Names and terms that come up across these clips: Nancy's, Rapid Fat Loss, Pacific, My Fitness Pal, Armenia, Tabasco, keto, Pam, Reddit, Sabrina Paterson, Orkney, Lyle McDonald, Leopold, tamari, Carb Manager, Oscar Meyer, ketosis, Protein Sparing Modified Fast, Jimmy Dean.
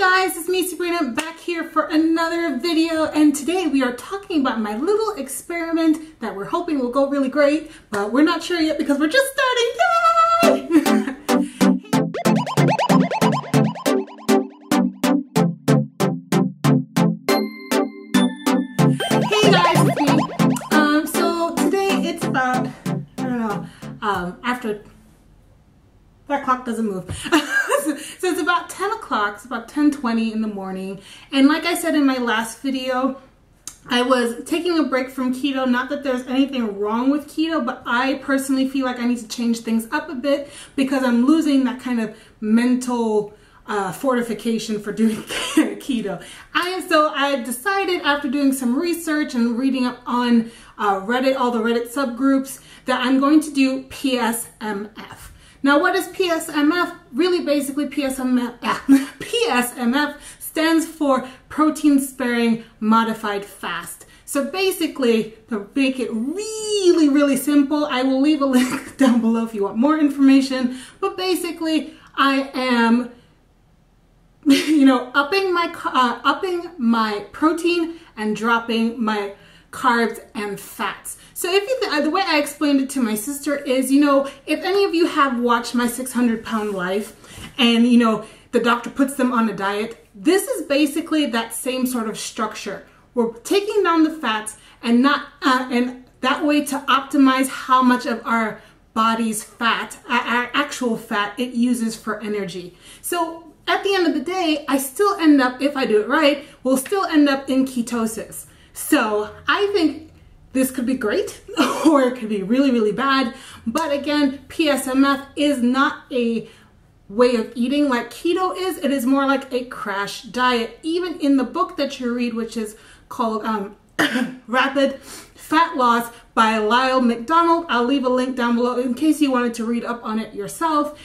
guys, it's me, Sabrina, back here for another video, and today we are talking about my little experiment that we're hoping will go really great, but we're not sure yet because we're just starting. Yay! Hey guys, it's me. So today it's about, I don't know, after that clock doesn't move. So it's about 10 o'clock, it's about 10:20 in the morning. And like I said in my last video, I was taking a break from keto. Not that there's anything wrong with keto, but I personally feel like I need to change things up a bit because I'm losing that kind of mental fortification for doing keto. I decided after doing some research and reading up on Reddit, all the Reddit subgroups, that I'm going to do PSMF. Now, what is PSMF? Really, basically, PSMF stands for Protein Sparing Modified Fast. So basically, to make it really, really simple, I will leave a link down below if you want more information. But basically, I am, you know, upping my protein and dropping my carbs and fats. So if you the way I explained it to my sister is, you know, if any of you have watched My 600 Pound Life and, you know, the doctor puts them on a diet, this is basically that same sort of structure. We're taking down the fats and that way to optimize how much of our body's fat, our actual fat, it uses for energy. So at the end of the day, I still end up, if I do it right, we'll still end up in ketosis. So I think this could be great or it could be really, really bad. But again, PSMF is not a way of eating like keto is. It is more like a crash diet. Even in the book that you read, which is called Rapid Fat Loss by Lyle McDonald, I'll leave a link down below in case you wanted to read up on it yourself.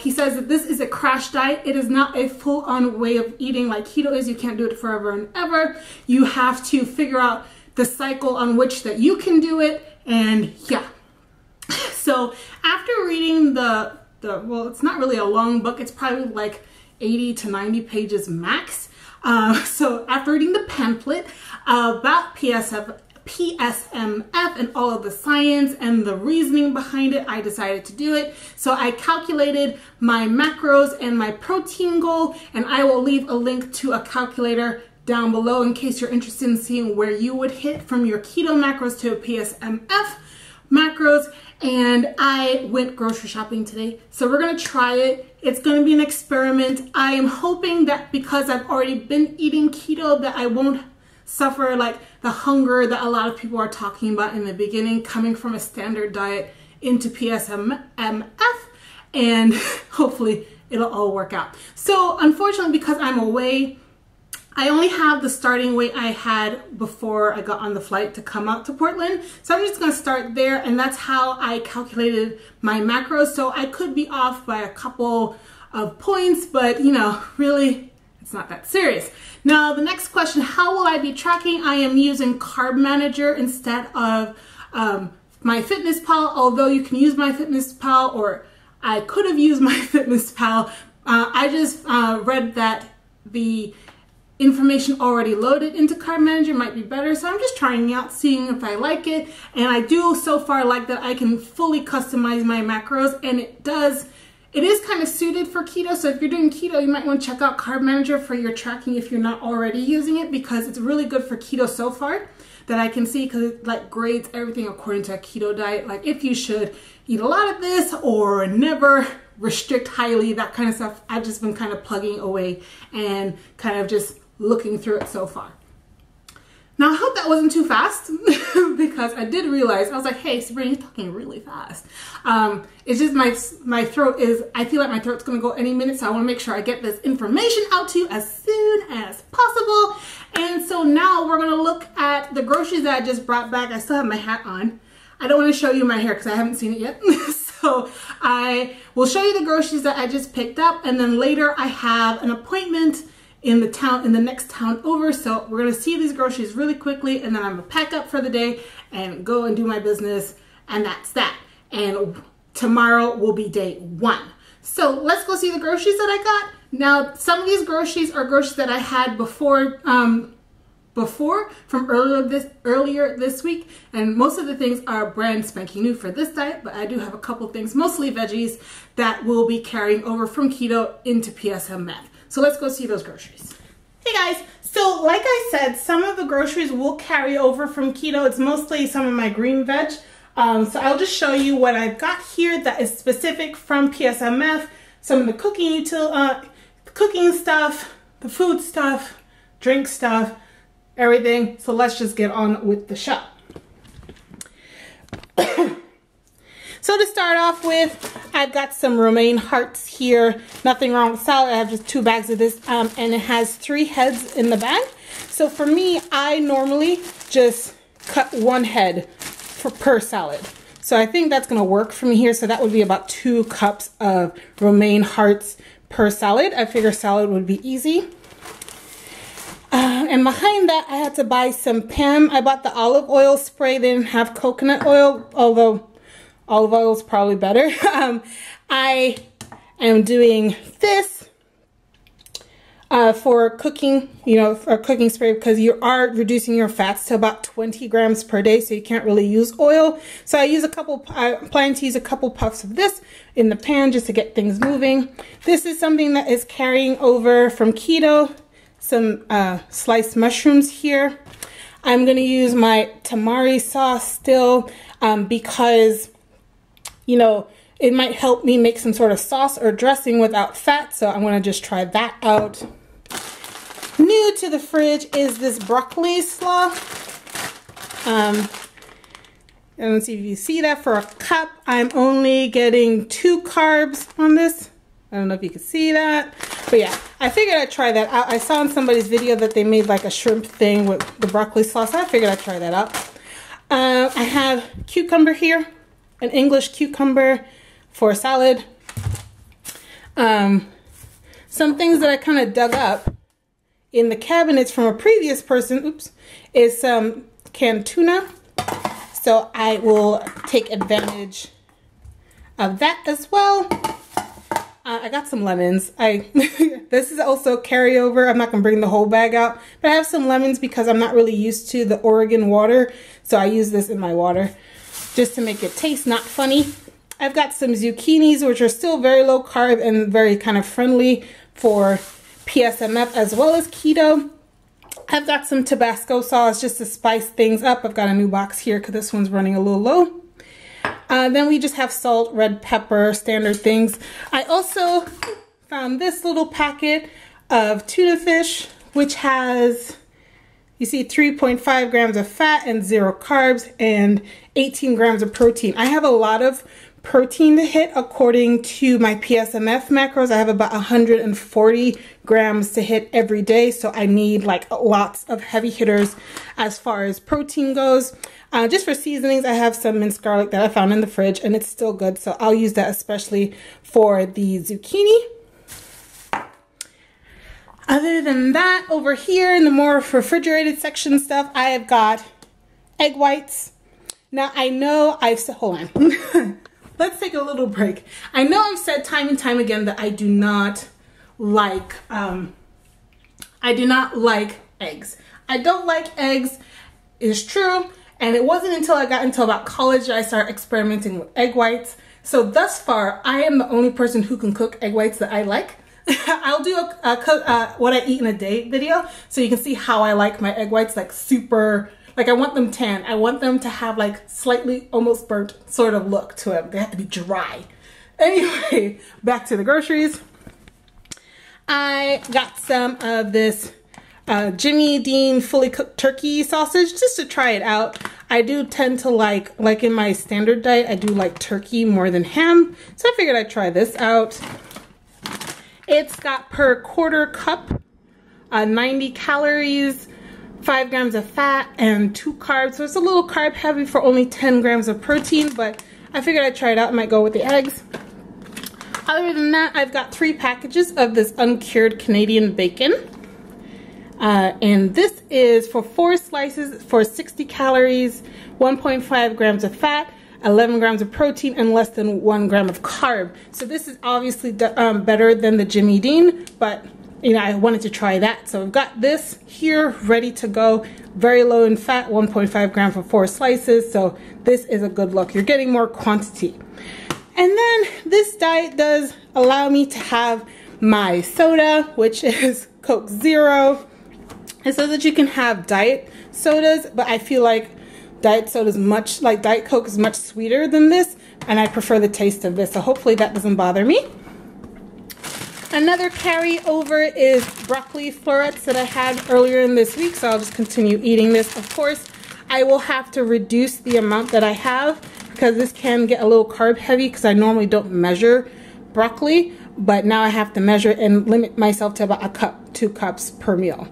He says that this is a crash diet. It is not a full-on way of eating like keto is. You can't do it forever and ever. You have to figure out the cycle on which that you can do it, and yeah. So after reading well, it's not really a long book. It's probably like 80 to 90 pages max. So after reading the pamphlet about PSMF and all of the science and the reasoning behind it, I decided to do it. So I calculated my macros and my protein goal, and I will leave a link to a calculator down below in case you're interested in seeing where you would hit from your keto macros to a PSMF macros. And I went grocery shopping today, so we're gonna try it. It's gonna be an experiment. I am hoping that because I've already been eating keto that I won't suffer like the hunger that a lot of people are talking about in the beginning, coming from a standard diet into PSMF, and hopefully it'll all work out. So unfortunately, because I'm away, I only have the starting weight I had before I got on the flight to come out to Portland. So I'm just gonna start there, and that's how I calculated my macros. So I could be off by a couple of points, but you know, really, it's not that serious. Now, the next question, how will I be tracking? I am using Carb Manager instead of My Fitness Pal, although you can use My Fitness Pal, or I could have used My Fitness Pal. I just read that the information already loaded into Carb Manager might be better, so I'm just trying out, seeing if I like it. And I do so far like that I can fully customize my macros, and it is kind of suited for keto. So if you're doing keto, you might want to check out Carb Manager for your tracking if you're not already using it, because it's really good for keto so far that I can see, because it like grades everything according to a keto diet, like if you should eat a lot of this or never, restrict highly, that kind of stuff. I've just been kind of plugging away and kind of just looking through it so far. Now, I hope that wasn't too fast because I did realize, I was like, hey, Sabrina, you're talking really fast. It's just my throat is, I feel like my throat's gonna go any minute, so I wanna make sure I get this information out to you as soon as possible. And so now we're gonna look at the groceries that I just brought back. I still have my hat on. I don't wanna show you my hair because I haven't seen it yet. So I will show you the groceries that I just picked up, and then later I have an appointment in the next town over, so we're gonna see these groceries really quickly, and then I'm gonna pack up for the day and go and do my business, and that's that. And tomorrow will be day one. So let's go see the groceries that I got, Now, some of these groceries are groceries that I had before from earlier this week, and most of the things are brand spanking new for this diet, but I do have a couple things, mostly veggies, that will be carrying over from keto into PSM math. So let's go see those groceries. Hey guys, so like I said, some of the groceries will carry over from keto. It's mostly some of my green veg. So I'll just show you what I've got here that is specific from PSMF, some of the cooking stuff, the food stuff, drink stuff, everything. So let's just get on with the shop. So to start off with, I've got some romaine hearts here. Nothing wrong with salad. I have just 2 bags of this, and it has 3 heads in the bag. So for me, I normally just cut 1 head per salad. So I think that's gonna work for me here. So that would be about 2 cups of romaine hearts per salad. I figure salad would be easy. And behind that, I had to buy some Pam. I bought the olive oil spray. They didn't have coconut oil, although olive oil is probably better. I am doing this for cooking, you know, for cooking spray, because you are reducing your fats to about 20 grams per day, so you can't really use oil. So I plan to use a couple puffs of this in the pan just to get things moving. This is something that is carrying over from keto, some sliced mushrooms here. I'm gonna use my tamari sauce still because, you know, it might help me make some sort of sauce or dressing without fat, so I'm gonna just try that out. New to the fridge is this broccoli slaw. And let's see if you see that. For a cup, I'm only getting 2 carbs on this. I don't know if you can see that, but yeah, I figured I'd try that out. I saw in somebody's video that they made like a shrimp thing with the broccoli sauce, so I figured I'd try that out. I have cucumber here, an English cucumber for salad. Some things that I kind of dug up in the cabinets from a previous person, oops, is some canned tuna. So I will take advantage of that as well. I got some lemons. This is also carryover. I'm not gonna bring the whole bag out, but I have some lemons because I'm not really used to the Oregon water. So I use this in my water just to make it taste not funny. I've got some zucchinis, which are still very low carb and very kind of friendly for PSMF as well as keto. I've got some Tabasco sauce just to spice things up. I've got a new box here because this one's running a little low. Then we just have salt, red pepper, standard things. I also found this little packet of tuna fish, which has, you see, 3.5 grams of fat and 0 carbs and 18 grams of protein. I have a lot of protein to hit according to my PSMF macros. I have about 140 grams to hit every day, so I need like lots of heavy hitters as far as protein goes. Just for seasonings, I have some minced garlic that I found in the fridge, and it's still good, so I'll use that especially for the zucchini. Other than that, over here in the more refrigerated section stuff, I have got egg whites. Now I know I've said, hold on. Let's take a little break. I know I've said time and time again that I do not like eggs. I don't like eggs, it's true, and it wasn't until I got into about college that I started experimenting with egg whites. So thus far, I am the only person who can cook egg whites that I like. I'll do a what I eat in a day video so you can see how I like my egg whites, like super, like I want them tan. I want them to have like slightly almost burnt sort of look to them. They have to be dry. Anyway, back to the groceries. I got some of this Jimmy Dean fully cooked turkey sausage just to try it out. I do tend to like in my standard diet, I do like turkey more than ham. So I figured I'd try this out. It's got per quarter cup, 90 calories, 5 grams of fat and 2 carbs, so it's a little carb heavy for only 10 grams of protein, but I figured I'd try it out. I might go with the eggs. Other than that, I've got 3 packages of this uncured Canadian bacon, and this is for 4 slices for 60 calories, 1.5 grams of fat. 11 grams of protein and less than 1 gram of carb. So this is obviously better than the Jimmy Dean, but you know, I wanted to try that. So I've got this here ready to go, very low in fat, 1.5 grams for 4 slices. So this is a good look. You're getting more quantity. And then this diet does allow me to have my soda, which is Coke Zero. It says that you can have diet sodas, but I feel like diet soda is much, like Diet Coke is much sweeter than this, and I prefer the taste of this. So hopefully that doesn't bother me. Another carryover is broccoli florets that I had earlier in this week, so I'll just continue eating this. Of course, I will have to reduce the amount that I have because this can get a little carb heavy because I normally don't measure broccoli, but now I have to measure and limit myself to about a cup, 2 cups per meal.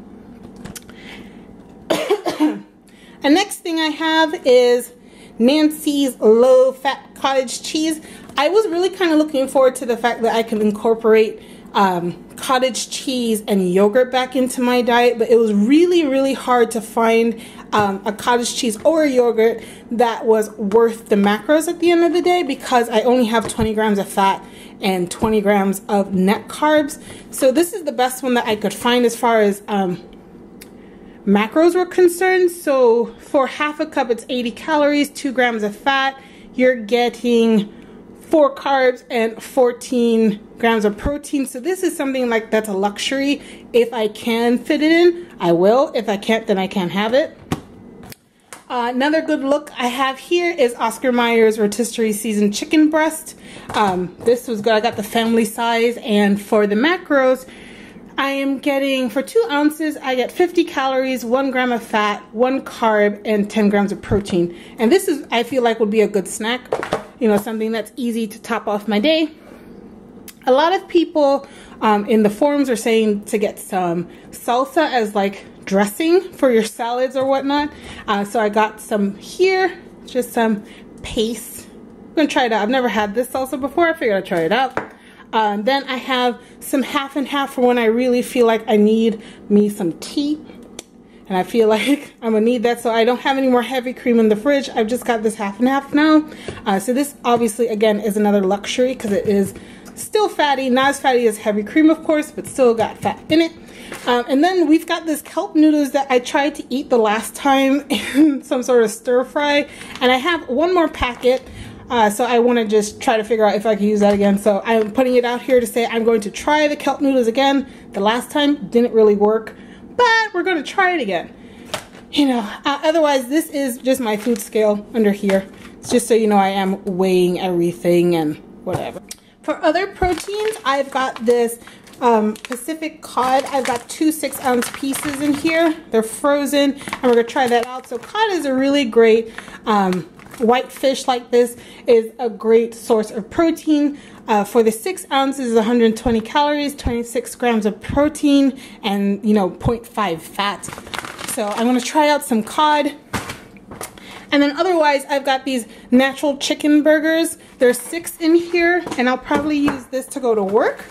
And next thing I have is Nancy's low-fat cottage cheese. I was really kind of looking forward to the fact that I can incorporate cottage cheese and yogurt back into my diet, but it was really, really hard to find a cottage cheese or yogurt that was worth the macros at the end of the day because I only have 20 grams of fat and 20 grams of net carbs. So this is the best one that I could find as far as macros were concerned. So for half a cup, it's 80 calories, 2 grams of fat. You're getting 4 carbs and 14 grams of protein. So this is something like that's a luxury. If I can fit it in, I will. If I can't, then I can't have it. Another good look I have here is Oscar Meyer's rotisserie seasoned chicken breast. This was good. I got the family size, and for the macros, I am getting, for 2 ounces, I get 50 calories, 1 gram of fat, 1 carb, and 10 grams of protein. And this is, I feel like, would be a good snack. You know, something that's easy to top off my day. A lot of people in the forums are saying to get some salsa as like dressing for your salads or whatnot. So I got some here, just some paste. I'm gonna try it out. I've never had this salsa before. I figured I'd try it out. Then I have some half and half for when I really feel like I need me some tea. And I feel like I'm gonna need that, so I don't have any more heavy cream in the fridge. I've just got this half and half now. So this obviously, again, is another luxury because it is still fatty, not as fatty as heavy cream, of course, but still got fat in it. And then we've got this kelp noodles that I tried to eat the last time in some sort of stir fry. And I have one more packet, so I wanna just try to figure out if I can use that again. So I'm putting it out here to say I'm going to try the kelp noodles again. The last time didn't really work, but we're gonna try it again. You know, otherwise this is just my food scale under here. It's just so you know I am weighing everything and whatever. For other proteins, I've got this Pacific cod. I've got 2 6-ounce pieces in here. They're frozen, and we're gonna try that out. So cod is a really great white fish like this is a great source of protein. For the 6 ounces, 120 calories, 26 grams of protein, and you know, 0.5 fat. So I'm gonna try out some cod. And then otherwise, I've got these natural chicken burgers. There's 6 in here, and I'll probably use this to go to work.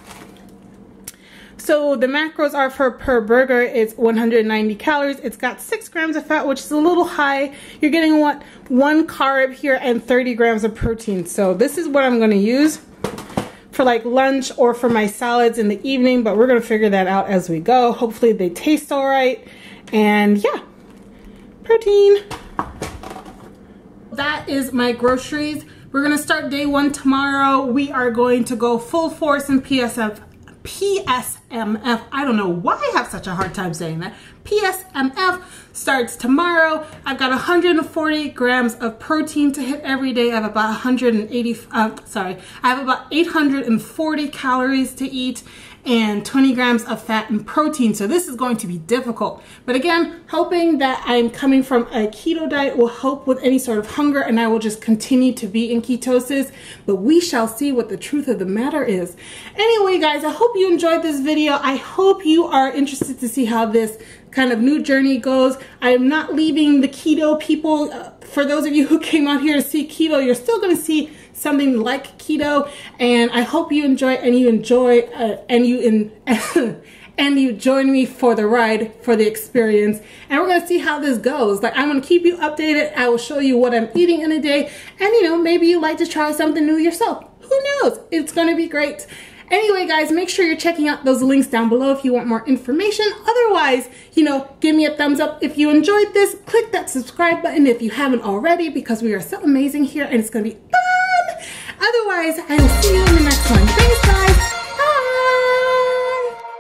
So the macros are for per burger, it's 190 calories. It's got 6 grams of fat, which is a little high. You're getting what, 1 carb here and 30 grams of protein. So this is what I'm gonna use for like lunch or for my salads in the evening, but we're gonna figure that out as we go. Hopefully they taste all right. And yeah, protein. That is my groceries. We're gonna start day 1 tomorrow. We are going to go full force in PSMF, I don't know why I have such a hard time saying that. PSMF starts tomorrow. I've got 140 grams of protein to hit every day. I have about 840 calories to eat and 20 grams of fat and protein. So this is going to be difficult. But again, hoping that I'm coming from a keto diet will help with any sort of hunger, and I will just continue to be in ketosis, but we shall see what the truth of the matter is. Anyway, guys, I hope you enjoyed this video. I hope you are interested to see how this kind of new journey goes. I'm not leaving the keto people. For those of you who came out here to see keto, you're still gonna see something like keto, and I hope you enjoy and you and you join me for the ride, for the experience. And we're gonna see how this goes. Like, I'm gonna keep you updated. I will show you what I'm eating in a day. And you know, maybe you like to try something new yourself. Who knows? It's gonna be great. Anyway, guys, make sure you're checking out those links down below if you want more information. Otherwise, you know, give me a thumbs up if you enjoyed this. Click that subscribe button if you haven't already, because we are so amazing here and it's gonna be fun. Otherwise, I will see you